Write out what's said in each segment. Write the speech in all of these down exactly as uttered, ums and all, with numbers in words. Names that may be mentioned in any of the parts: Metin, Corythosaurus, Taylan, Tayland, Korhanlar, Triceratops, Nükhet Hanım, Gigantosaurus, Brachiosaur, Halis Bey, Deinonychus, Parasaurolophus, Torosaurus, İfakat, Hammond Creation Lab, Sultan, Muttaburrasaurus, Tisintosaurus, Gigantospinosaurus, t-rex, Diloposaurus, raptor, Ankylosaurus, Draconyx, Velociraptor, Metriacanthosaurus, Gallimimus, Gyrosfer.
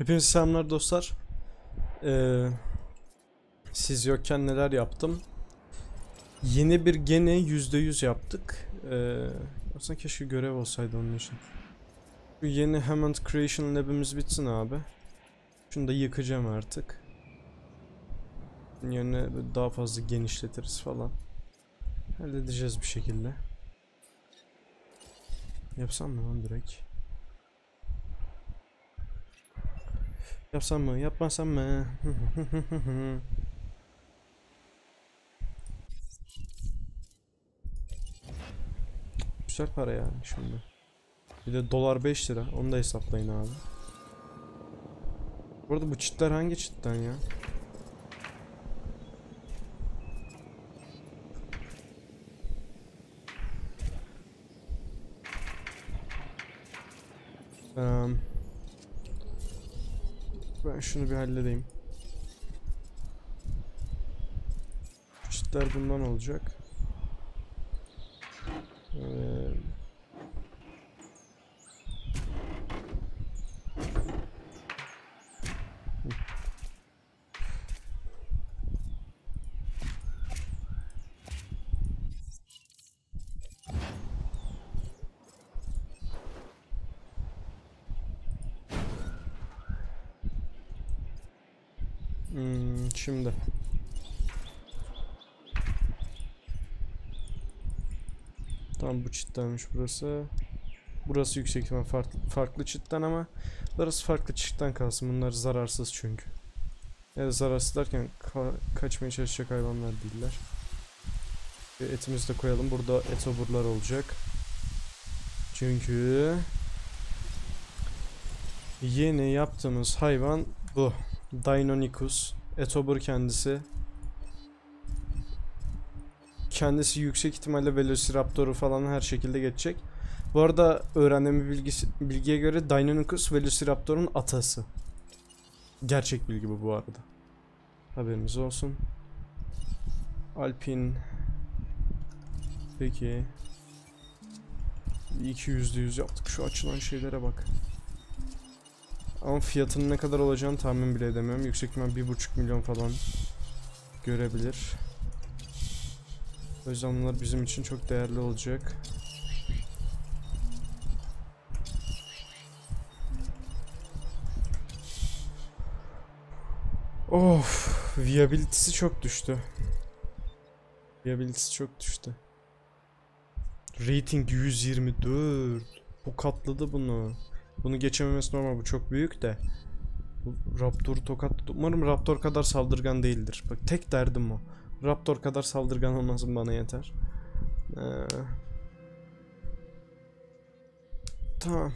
Hepinize selamlar dostlar. Ee, siz yokken neler yaptım? Yeni bir gene yüzde yüz yaptık. Ee, aslında keşke görev olsaydı onun için. Şu yeni Hammond Creation Lab'imiz bitsin abi. Şunu da yıkacağım artık. Yani daha fazla genişletiriz falan. Halledeceğiz bir şekilde. Yapsam mı lan direkt? Yapsam mı? Yapmasam mı? Güzel para yani şimdi. Bir de dolar beş lira. Onu da hesaplayın abi. Bu arada bu çitler hangi çitten ya? Um, ben şunu bir halledeyim. Çitler bundan olacak. Ee, Hmm, şimdi tam bu çittenmiş burası. Burası yüksek ihtimal farklı, farklı çitten ama burası farklı çitten kalsın. Bunlar zararsız çünkü. Yani zararsız derken ka kaçmaya çalışacak hayvanlar değiller. E, etimizi de koyalım. Burada etoburlar olacak. Çünkü yeni yaptığımız hayvan bu. Deinonychus, etobur kendisi. Kendisi yüksek ihtimalle Velociraptor'u falan her şekilde geçecek. Bu arada öğrendiğim bilgisi, bilgiye göre Deinonychus Velociraptor'un atası. Gerçek bilgi bu bu arada. Haberiniz olsun. Alpin. Peki. iki yüzde yüz yaptık. Şu açılan şeylere bak. Ama fiyatının ne kadar olacağını tahmin bile edemiyorum. Yüksek ihtimal bir buçuk milyon falan görebilir. O yüzden bunlar bizim için çok değerli olacak. Of, viability'si çok düştü. Viability'si çok düştü. Rating yüz yirmi dört. Bu katladı bunu. Bunu geçememesi normal, bu çok büyük de. Bu Raptor'u tokatladı. Umarım Raptor kadar saldırgan değildir. Bak tek derdim o. Raptor kadar saldırgan olmasın bana yeter. Ee... Tamam.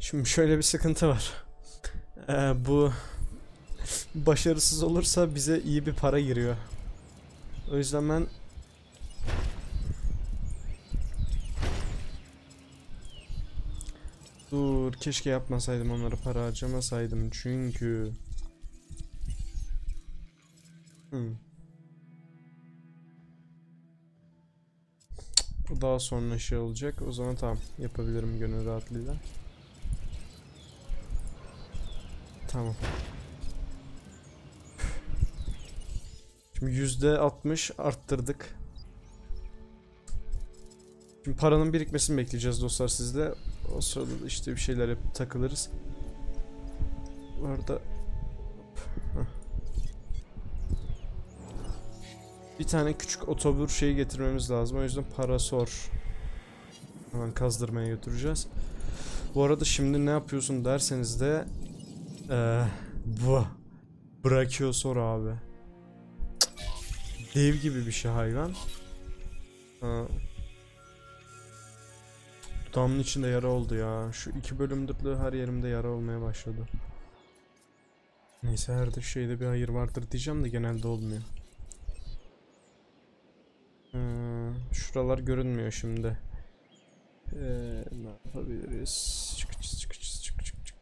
Şimdi şöyle bir sıkıntı var. Ee, bu başarısız olursa bize iyi bir para giriyor. O yüzden ben dur, keşke yapmasaydım, onlara para harcamasaydım çünkü. Hmm. Bu daha sonra şey olacak. O zaman tamam, yapabilirim gönül rahatlığıyla. Tamam. Şimdi yüzde altmış arttırdık. Şimdi paranın birikmesini bekleyeceğiz dostlar sizde. O sırada işte bir şeyler yapıp takılırız. Bu arada bir tane küçük otobur şeyi getirmemiz lazım. O yüzden Parasaur hemen kazdırmaya götüreceğiz. Bu arada şimdi ne yapıyorsun derseniz de ee, bu Brachiosaur abi. Dev gibi bir şey hayvan. Ha. Damın içinde yara oldu ya. Şu iki bölümdürlü her yerimde yara olmaya başladı. Neyse, her şeyde bir hayır vardır diyeceğim de genelde olmuyor. Ee, şuralar görünmüyor şimdi. Ee, ne yapabiliriz? Çık çık çık çık çık çık çık.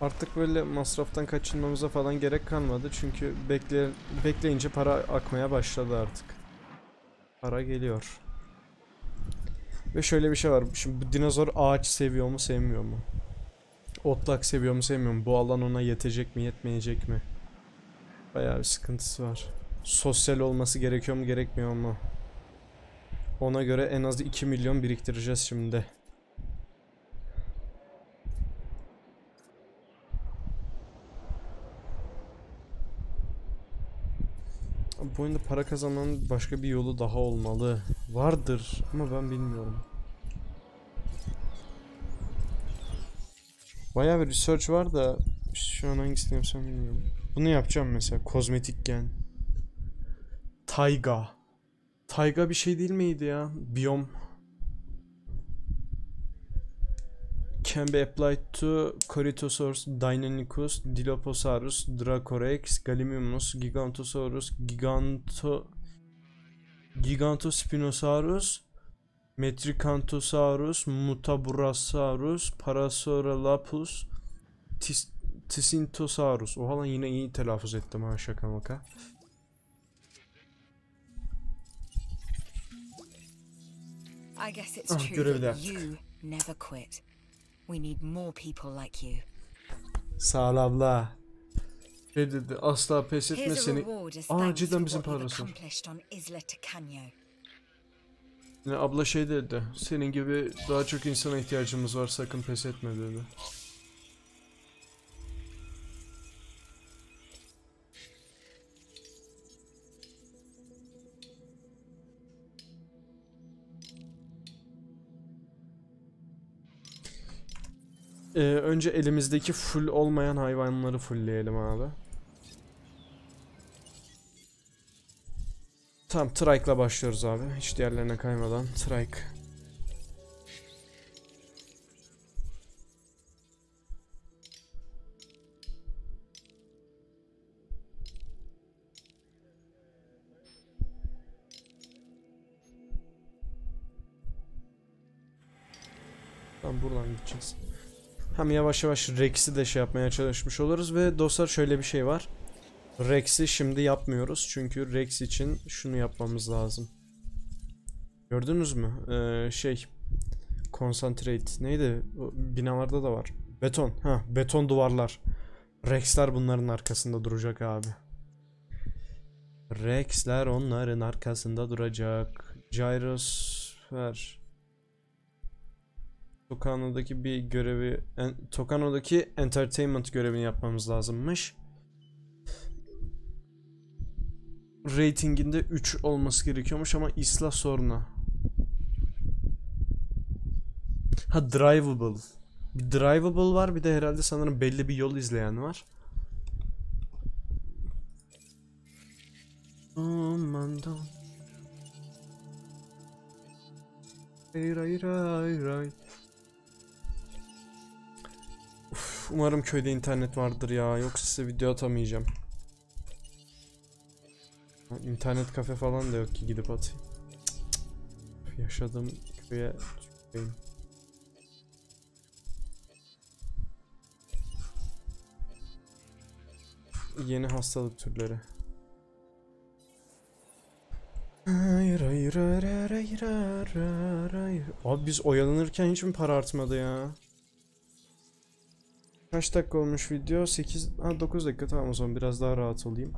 Artık böyle masraftan kaçınmamıza falan gerek kalmadı. Çünkü bekle, bekleyince para akmaya başladı artık. Para geliyor. Ve şöyle bir şey var. Şimdi bu dinozor ağaç seviyor mu sevmiyor mu? Otlak seviyor mu sevmiyor mu? Bu alan ona yetecek mi yetmeyecek mi? Bayağı bir sıkıntısı var. Sosyal olması gerekiyor mu gerekmiyor mu? Ona göre en az iki milyon biriktireceğiz şimdi. Bu oyunda para kazanmanın başka bir yolu daha olmalı. Vardır ama ben bilmiyorum. Bayağı bir research var da şu an hangisini yapsam bilmiyorum. Bunu yapacağım mesela, kozmetik gen. Tayga. Tayga bir şey değil miydi ya? Biyom. Can be applied to Corythosaurus, Deinonychus, Diloposaurus, Draconyx, Gallimimus, Gigantosaurus, Giganto... Gigantospinosaurus, Metriacanthosaurus, Muttaburrasaurus, Parasaurolophus, Tis Tisintosaurus. Oha lan, yine iyi telaffuz ettim ha, şaka maka. I guess it's ah, görevi de yaptık. We need more people like you. Sağ ol abla. Şey dedi, asla pes etme seni. Aa, cidden bizim Parasol. Yani abla şey dedi, senin gibi daha çok insana ihtiyacımız var, sakın pes etme dedi. Ee, önce elimizdeki full olmayan hayvanları fullleyelim abi. Tamam, Trike'la başlıyoruz abi. Hiç diğerlerine kaymadan Trike. Tamam, buradan gideceğiz. Hem yavaş yavaş Rex'i de şey yapmaya çalışmış oluruz ve dostlar şöyle bir şey var. Rex'i şimdi yapmıyoruz çünkü Rex için şunu yapmamız lazım. Gördünüz mü? Ee, şey Concentrate neydi? Binalarda da var. Beton. Ha, beton duvarlar. Rex'ler bunların arkasında duracak abi. Rex'ler onların arkasında duracak. Gyrosfer. Tokano'daki bir görevi, en, Tokano'daki entertainment görevini yapmamız lazımmış. Ratinginde üç olması gerekiyormuş ama Isla sorunu. Ha, drivable. Bir drivable var, bir de herhalde sanırım belli bir yol izleyen var. Aman da. Hayır hayır hayır hayır. Umarım köyde internet vardır ya, yoksa size video atamayacağım. İnternet kafe falan da yok ki gidip atayım. Yaşadığım köye çıkayım. Yeni hastalık türleri. Hayır hayır hayır hayır hayır. Abi biz oyalanırken hiç mi para artmadı ya? Kaç dakika olmuş video? sekiz, ha dokuz dakika. Tamam, o zaman biraz daha rahat olayım.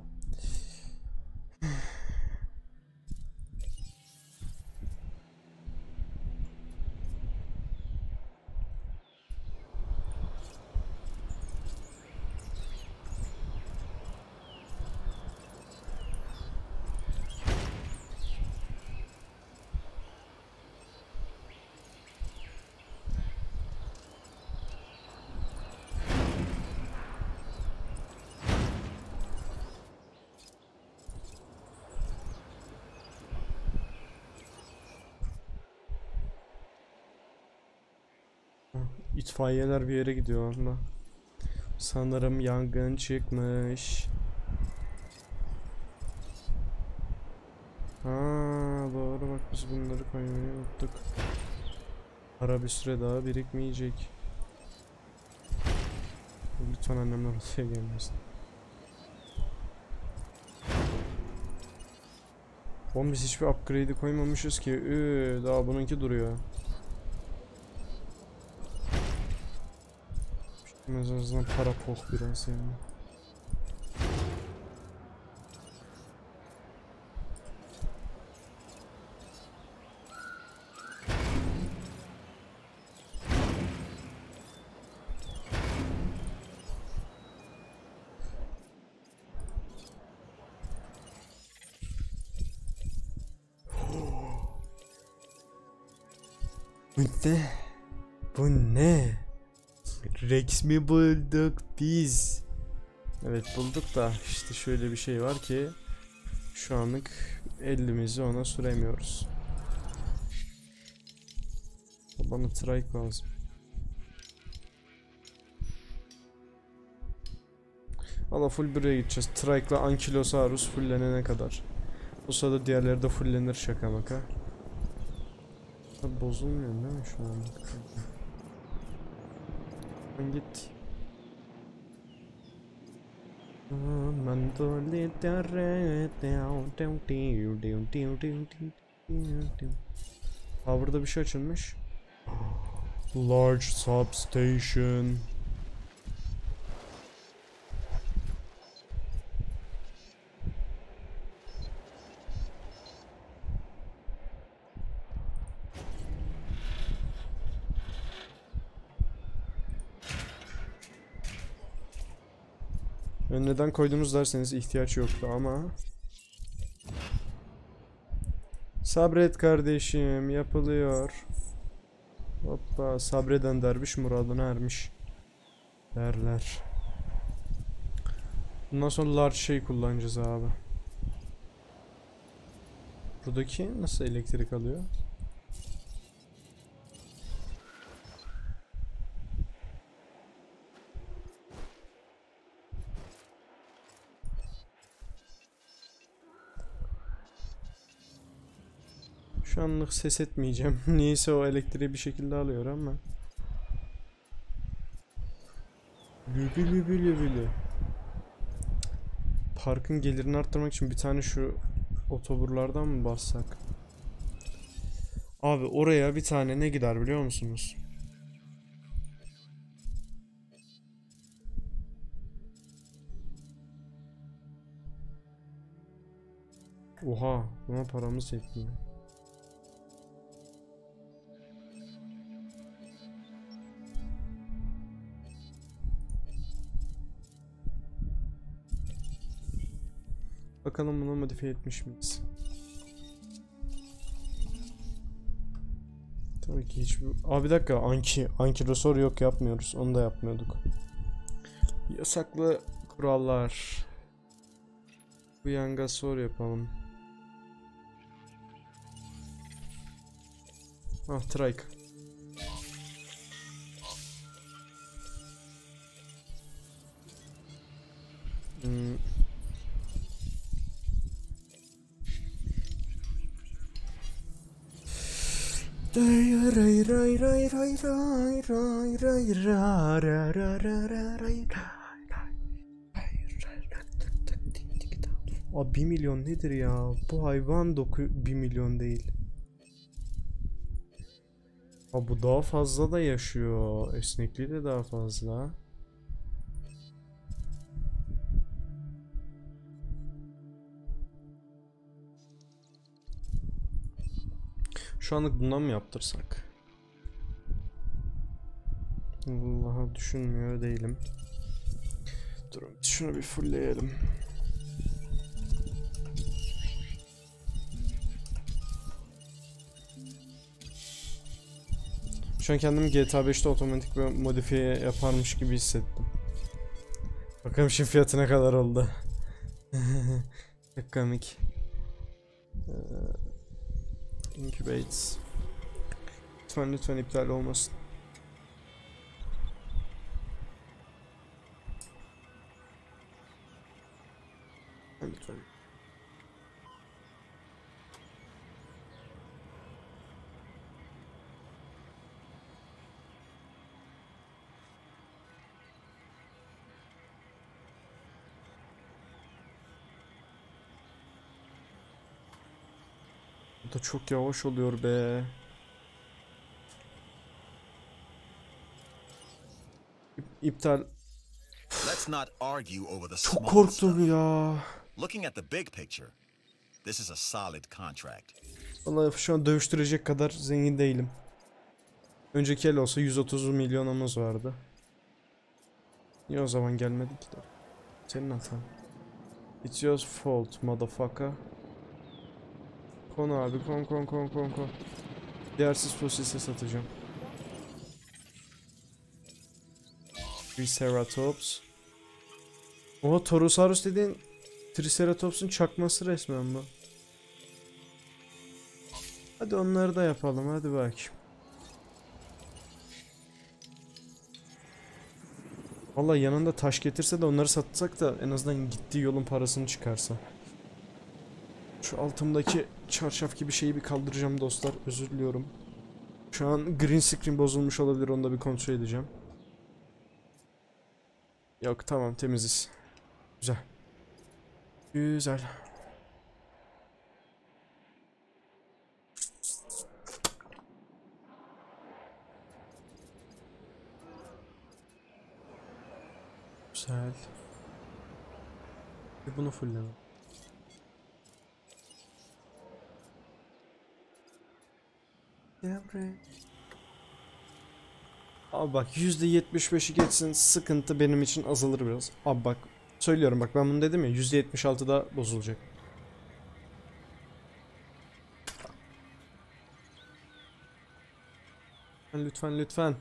İtfaiyeler bir yere gidiyor ama. Sanırım yangın çıkmış. Haa, doğru bak, biz bunları koymayı unuttuk. Para bir süre daha birikmeyecek. Lütfen annemler oraya gelmesin. Oğlum biz hiçbir upgrade'i koymamışız ki. Iııı daha bununki duruyor. En azından para poh biraz yani. Ne? Bu ne? Rex mi bulduk biz? Evet bulduk da işte şöyle bir şey var ki şu anlık elimizi ona süremiyoruz. Bana trike lazım. Valla full buraya gideceğiz. Trike'la Ankylosaurus fullenene kadar. O sırada diğerleri de fullenir şaka maka. Bozulmuyor değil mi şu an? Ben git. Ha burada bir şey açılmış. Large substation. Neden koydunuz derseniz ihtiyaç yoktu ama sabret kardeşim, yapılıyor. Hoppa, sabreden derviş muradına ermiş derler. Bundan sonra large şey kullanacağız abi. Buradaki nasıl elektrik alıyor? Şu anlık ses etmeyeceğim. Niyeyse o elektriği bir şekilde alıyor ama. Lübü lübü lübü. Parkın gelirini arttırmak için bir tane şu otoburlardan mı bassak? Abi oraya bir tane ne gider biliyor musunuz? Oha, buna paramız yetmiyor. Bakalım bunu modifiye etmiş miyiz? Tabii ki hiçbir... Aa bir dakika, Anki, Ankylosaur yok, yapmıyoruz. Onu da yapmıyorduk. Yasaklı kurallar. Bu Yangasaur yapalım. Ah trike. Hmm. Ray ray ray ray ray ray ray ray. Aa bir milyon nedir ya? Bu hayvan doku bir milyon değil. Aa bu daha fazla da yaşıyor. Esnekliği de daha fazla. Şu anlık bundan mı yaptırsak? Vallahi düşünmüyor değilim. Durun şunu bir fullleyelim. Şu an kendimi G T A beş'te otomatik bir modifiye yaparmış gibi hissettim. Bakalım şimdi fiyatı ne kadar oldu. Çok komik. Ee... Incubates. Lütfen lütfen iptal olmasın. Lütfen. Bu da çok yavaş oluyor be. İptal. Çok korktum ya. Vallahi şu an dövüştürecek kadar zengin değilim. Önceki el olsa yüz otuz milyonumuz vardı. Niye o zaman gelmedik de? Senin hatan. It's your fault, motherfucker. Kon abi, kon kon kon kon kon. Değersiz fosile satacağım. Triceratops. Oha, Torosaurus dediğin Triceratops'un çakması resmen bu. Hadi onları da yapalım, hadi bak. Vallahi yanında taş getirse de onları satsak da en azından gittiği yolun parasını çıkarsa. Şu altımdaki çarşaf gibi şeyi bir kaldıracağım dostlar, özür diliyorum. Şu an green screen bozulmuş olabilir, onu da bir kontrol edeceğim. Yok, tamam, temiziz. Güzel. Güzel. Güzel. Bir bunu fulleyelim. Abi bak, yüzde yetmiş beşi geçsin, sıkıntı benim için azalır biraz. Abi bak, söylüyorum bak, ben bunu dedim ya, yüzde yetmiş altıda bozulacak. Lütfen lütfen.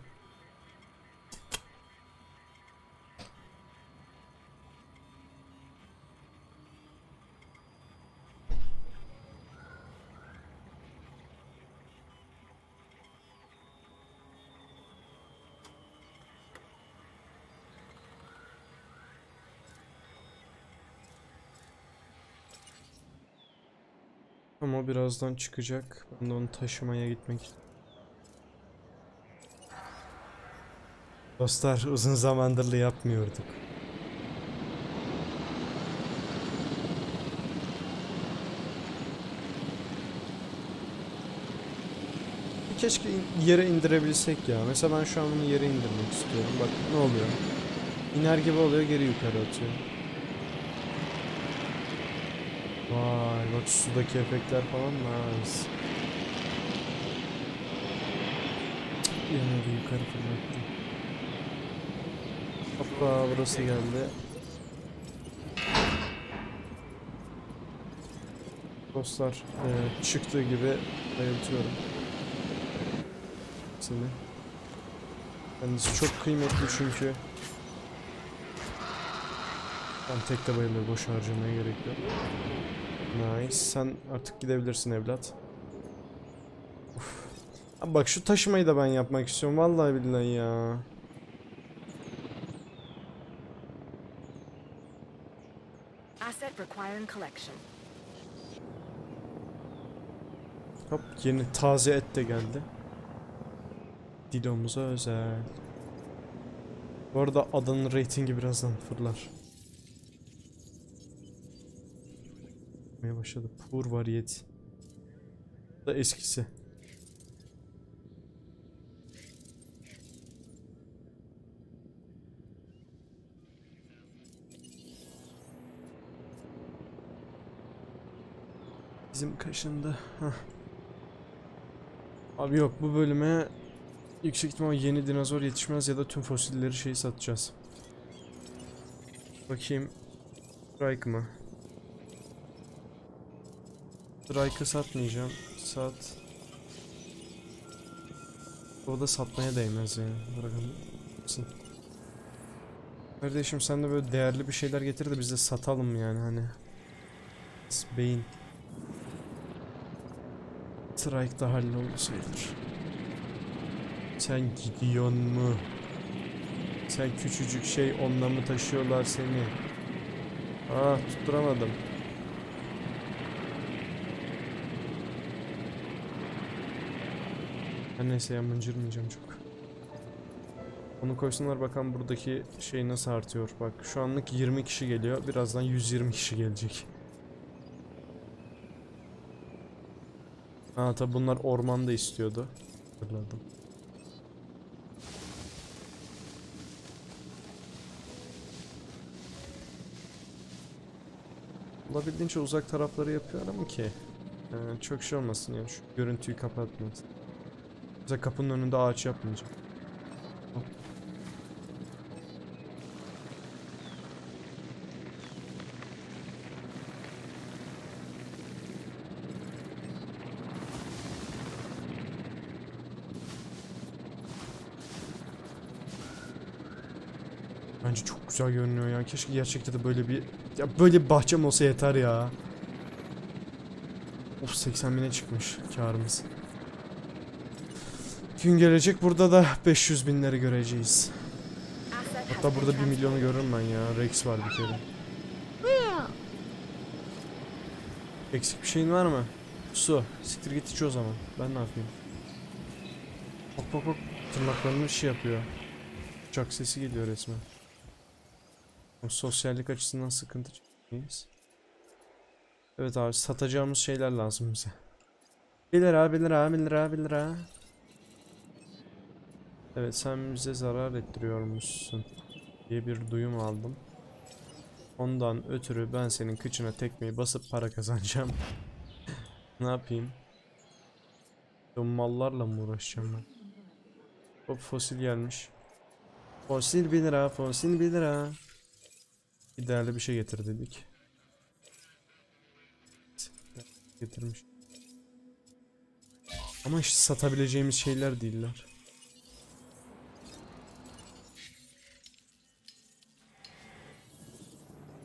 Ama birazdan çıkacak. Ben de onu taşımaya gitmek istiyorum. Dostlar, uzun zamandır yapmıyorduk. Keşke yere indirebilsek ya. Mesela ben şu an bunu yere indirmek istiyorum. Bak ne oluyor? İner gibi oluyor, geri yukarı atıyor. Vay, bak sudaki efektler falan nice. Yine yukarı fırlattı. Hoppa, burası geldi. Dostlar, e, çıktığı gibi bayıltıyorum seni. Kendisi çok kıymetli çünkü. Tam tek de bayılır, boş harcamaya gerek yok. Nice, sen artık gidebilirsin evlat. Uf. Abi bak, şu taşımayı da ben yapmak istiyorum vallahi billahi ya. Hop, yeni taze et de geldi. Dilomuza özel. Bu arada adanın reytingi birazdan fırlar. Başladı. Pur variyet. Bu da eskisi. Bizim kaşında. Hah. Abi yok, bu bölüme yüksek ihtimal yeni dinozor yetişmez ya da tüm fosilleri şeyi satacağız. Bakayım. Strike mı? Strike'ı satmayacağım. Sat. O da satmaya değmez yani. Bırakın. Kardeşim, sen de böyle değerli bir şeyler getir de biz de satalım yani hani. Beyin. Strike da halloldu sayılır. Sen gidiyon mu? Sen küçücük şey, onunla mı taşıyorlar seni? Ah, tutturamadım. Her neyse ya, mıncırmayacağım çok. Onu koysunlar, bakalım buradaki şey nasıl artıyor. Bak şu anlık yirmi kişi geliyor. Birazdan yüz yirmi kişi gelecek. Ha tabi bunlar ormanda istiyordu. Hatırladım. Olabildiğince uzak tarafları yapıyorum ki ee, çok şey olmasın yani, şu görüntüyü kapatmasın. Mesela kapının önünde ağaç yapmayacağım. Bence çok güzel görünüyor ya. Keşke gerçekten de böyle bir ya böyle bir bahçem olsa yeter ya. Of, seksen bine çıkmış karımız. Gün gelecek burada da beş yüz binleri göreceğiz. Hatta burada bir milyonu görürüm ben ya. Rex var bir kere. Eksik bir şeyin var mı? Su. Siktir git iç o zaman. Ben ne yapayım? Bak bak bak. Tırnaklarını şey yapıyor. Uçak sesi geliyor resmen. O sosyallik açısından sıkıntı çekeceğiz. Evet abi, satacağımız şeyler lazım bize. bir lira bir lira bir lira bir lira. Evet, sen bize zarar ettiriyormuşsun diye bir duyum aldım. Ondan ötürü ben senin kıçına tekmeyi basıp para kazanacağım. Ne yapayım? O mallarla mı uğraşacağım ben? Hop, fosil gelmiş. Fosil bir lira, fosil bir lira. Değerli bir şey getir dedik. Getirmiş. Ama işte satabileceğimiz şeyler değiller.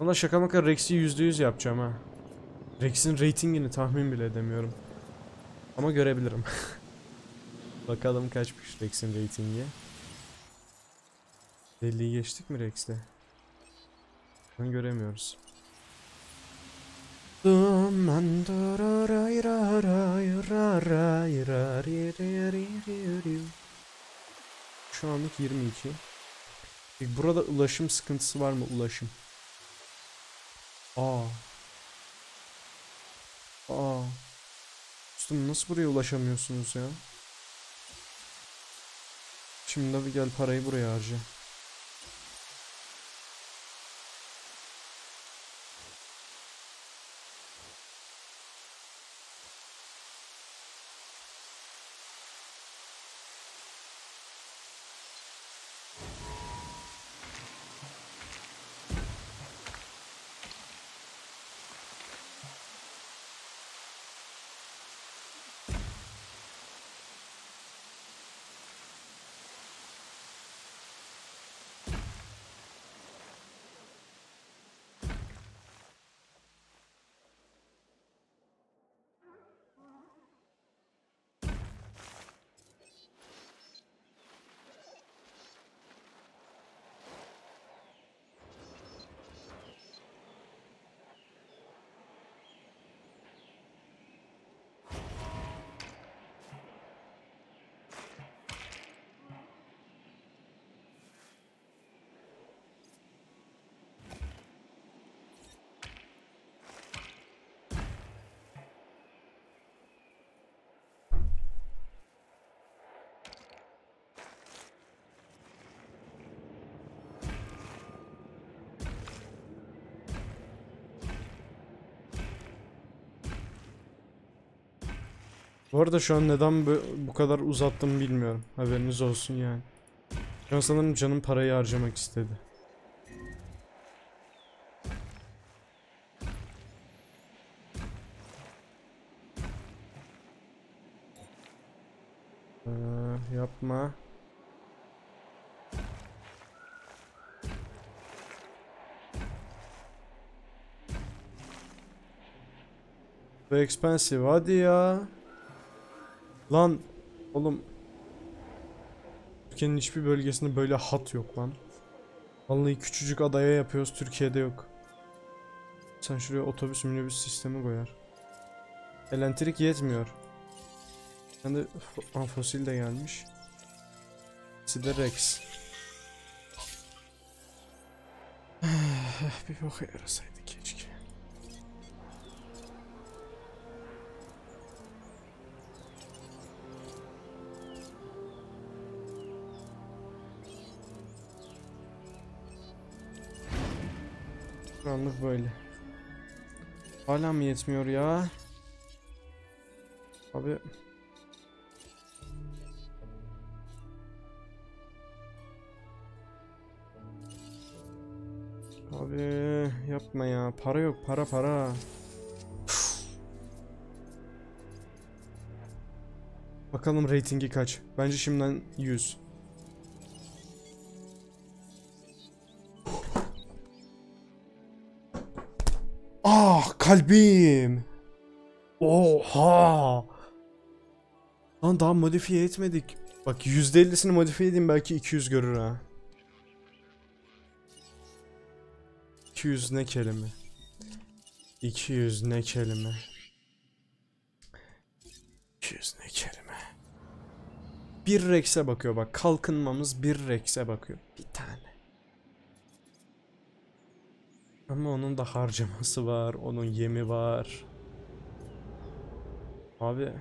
Valla şaka maka Rex'i yüzde yüz yapacağım ha. Rex'in ratingini tahmin bile edemiyorum. Ama görebilirim. Bakalım kaçmış Rex'in ratingi. elliyi geçtik mi Rex'te? Bunu göremiyoruz. Şu anlık yirmi iki. E burada ulaşım sıkıntısı var mı? Ulaşım. Aa. Aa. Üstüm, nasıl buraya ulaşamıyorsunuz ya? Şimdi abi gel parayı buraya harca. Bu arada şu an neden bu, bu kadar uzattım bilmiyorum. Haberiniz olsun yani. Şu an sanırım canım parayı harcamak istedi. Ee, yapma. Bu expensive, hadi ya. Lan oğlum, Türkiye'nin hiçbir bölgesinde böyle hat yok lan. Vallahi küçücük adaya yapıyoruz, Türkiye'de yok. Sen şuraya otobüs minibüs sistemi koyar. Elektrik yetmiyor. Ben de ah, fosil de gelmiş. T-rex. Bir boka yarasaydı keşke. anlık böyle. Hala mı yetmiyor ya? Abi. Abi yapma ya. Para yok, para para. Bakalım reytingi kaç? Bence şimdiden yüz. Ah kalbim. Oha. Lan daha modifiye etmedik. Bak yüzde ellisini modifiye edeyim, belki iki yüz görür ha. iki yüz ne kelime? iki yüz ne kelime? iki yüz ne kelime? Bir Rex'e bakıyor bak. Kalkınmamız bir Rex'e bakıyor. Bir tane. Ama onun da harcaması var. Onun yemi var. Abi.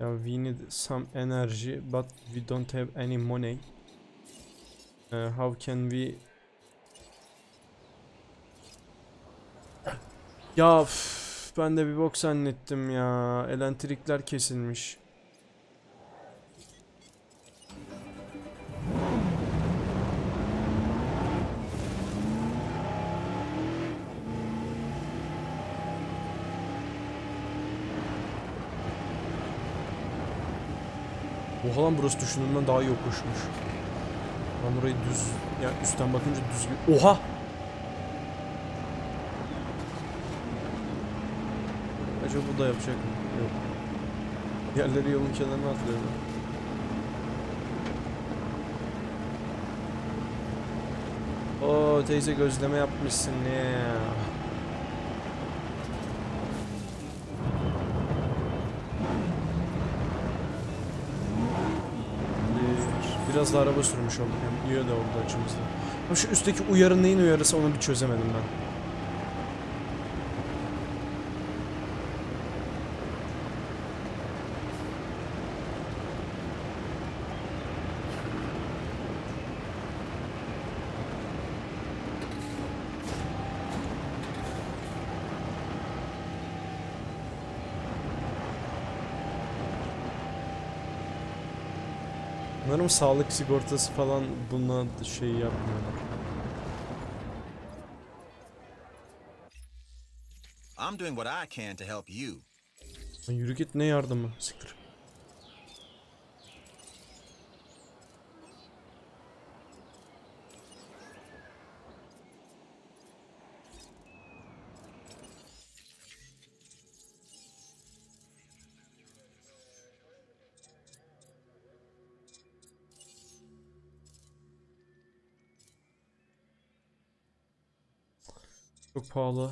Ya we need some energy but we don't have any money. Uh, how can we... Ya üf, ben de bir bok zannettim ya. Elektrikler kesilmiş. Oha lan, burası düşündüğümden daha yokuşmuş. Ben burayı düz, ya yani üstten bakınca düz gibi. Oha! Acaba bu da yapacak mı? Yok. Yerleri yolun kenarına atlıyor. Oo teyze, gözleme yapmışsın ya. Biraz da araba sürmüş olduk. Yani iyi de oldu açımızda. Ama şu üstteki uyarı neyin uyarısı, onu bir çözemedim ben. Umarım sağlık sigortası falan buna şey yapmıyorlar. I'm doing what I can to help you. Yürü git, ne yardımı? Siktir. Çok pahalı.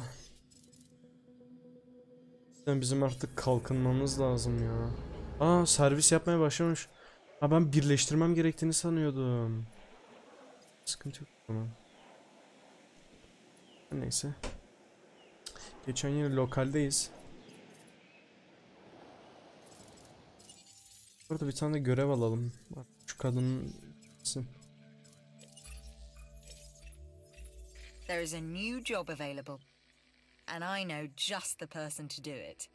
Yani bizim artık kalkınmamız lazım ya. Aa servis yapmaya başlamış. Ha ben birleştirmem gerektiğini sanıyordum. Sıkıntı yok tamam. Neyse. Geçen yine lokaldeyiz. Burada bir tane de görev alalım. Şu kadının isim. There is a new job available, and I know just the person to do it.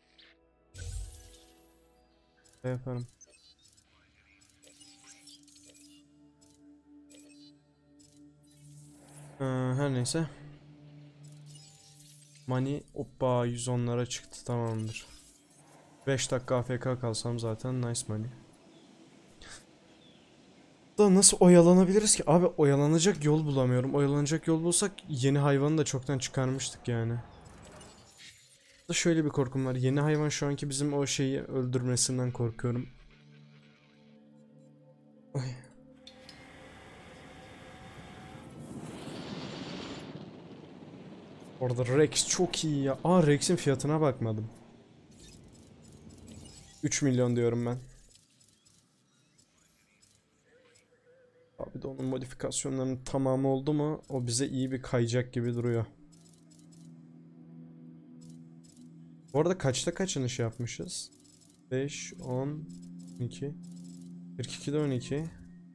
Yaparım. Ee, her neyse. Money, hoppa yüz onlara çıktı, tamamdır. beş dakika A F K kalsam zaten nice money. Da nasıl oyalanabiliriz ki? Abi oyalanacak yol bulamıyorum. Oyalanacak yol bulsak yeni hayvanı da çoktan çıkarmıştık yani. Da şöyle bir korkum var. Yeni hayvan şu anki bizim o şeyi öldürmesinden korkuyorum. Ay. Orada Rex çok iyi ya. Aa Rex'in fiyatına bakmadım. üç milyon diyorum ben. Bir de onun modifikasyonlarının tamamı oldu mu o bize iyi bir kayacak gibi duruyor. Bu arada kaçta kaçınış yapmışız? beş, on, on iki. kırk ikide on iki.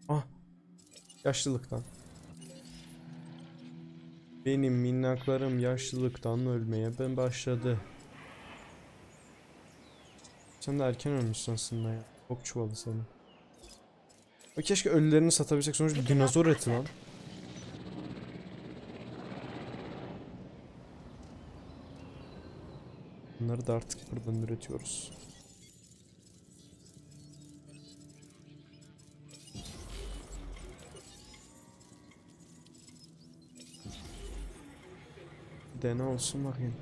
Ah! Yaşlılıktan. Benim minnaklarım yaşlılıktan ölmeye ben başladı. Sen de erken ölmüşsün aslında ya. Bok çuvalı senin. O keşke ölülerini satabilsek, sonuçta dinozor eti lan. Bunları da artık buradan üretiyoruz. Dene olsun bakayım.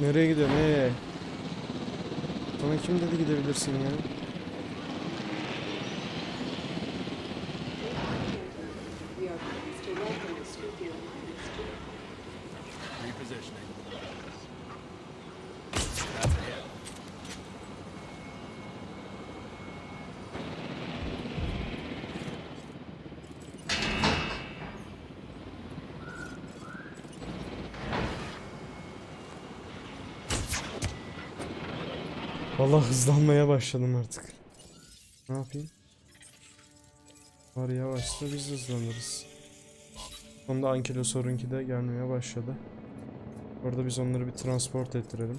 Nereye gidiyorsun ee? Sana kim dedi gidebilirsin ya? Vallahi hızlanmaya başladım artık. Ne yapayım? Var yavaşsa biz hızlanırız. Sonunda Ankylosaur'unki de gelmeye başladı. Orada biz onları bir transport ettirelim.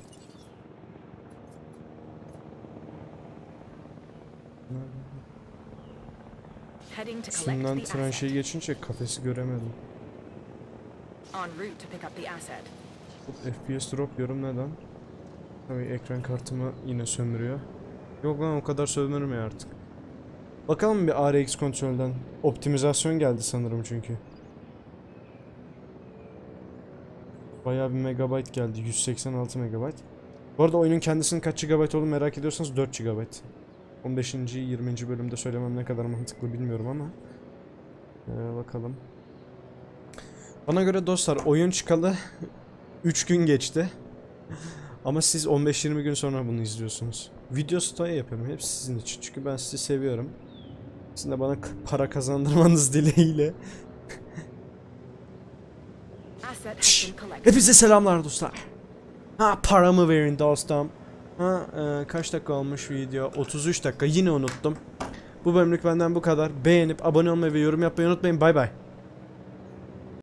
Şundan tren şeyi geçince kafesi göremedim. F P S drop diyorum, neden? Tabii ekran kartımı yine sömürüyor. Yok lan, o kadar sömürmüyor artık. Bakalım bir R X kontrolden. Optimizasyon geldi sanırım çünkü. Bayağı bir megabayt geldi. yüz seksen altı megabayt. Bu arada oyunun kendisinin kaç gigabayt olduğunu merak ediyorsanız dört gigabayt. on beşinci yirminci bölümde söylemem ne kadar mantıklı bilmiyorum ama. Ee, bakalım. Bana göre dostlar oyun çıkalı üç gün geçti. Ama siz on beş yirmi gün sonra bunu izliyorsunuz. Video story yapıyorum. Hepsi sizin için. Çünkü ben sizi seviyorum. Sizin de bana para kazandırmanız dileğiyle. Şşş, hepinize selamlar dostlar. Ha, paramı verin dostum. Ha, e, kaç dakika olmuş video? otuz üç dakika. Yine unuttum. Bu bölümlük benden bu kadar. Beğenip abone olmayı ve yorum yapmayı unutmayın. Bay bay.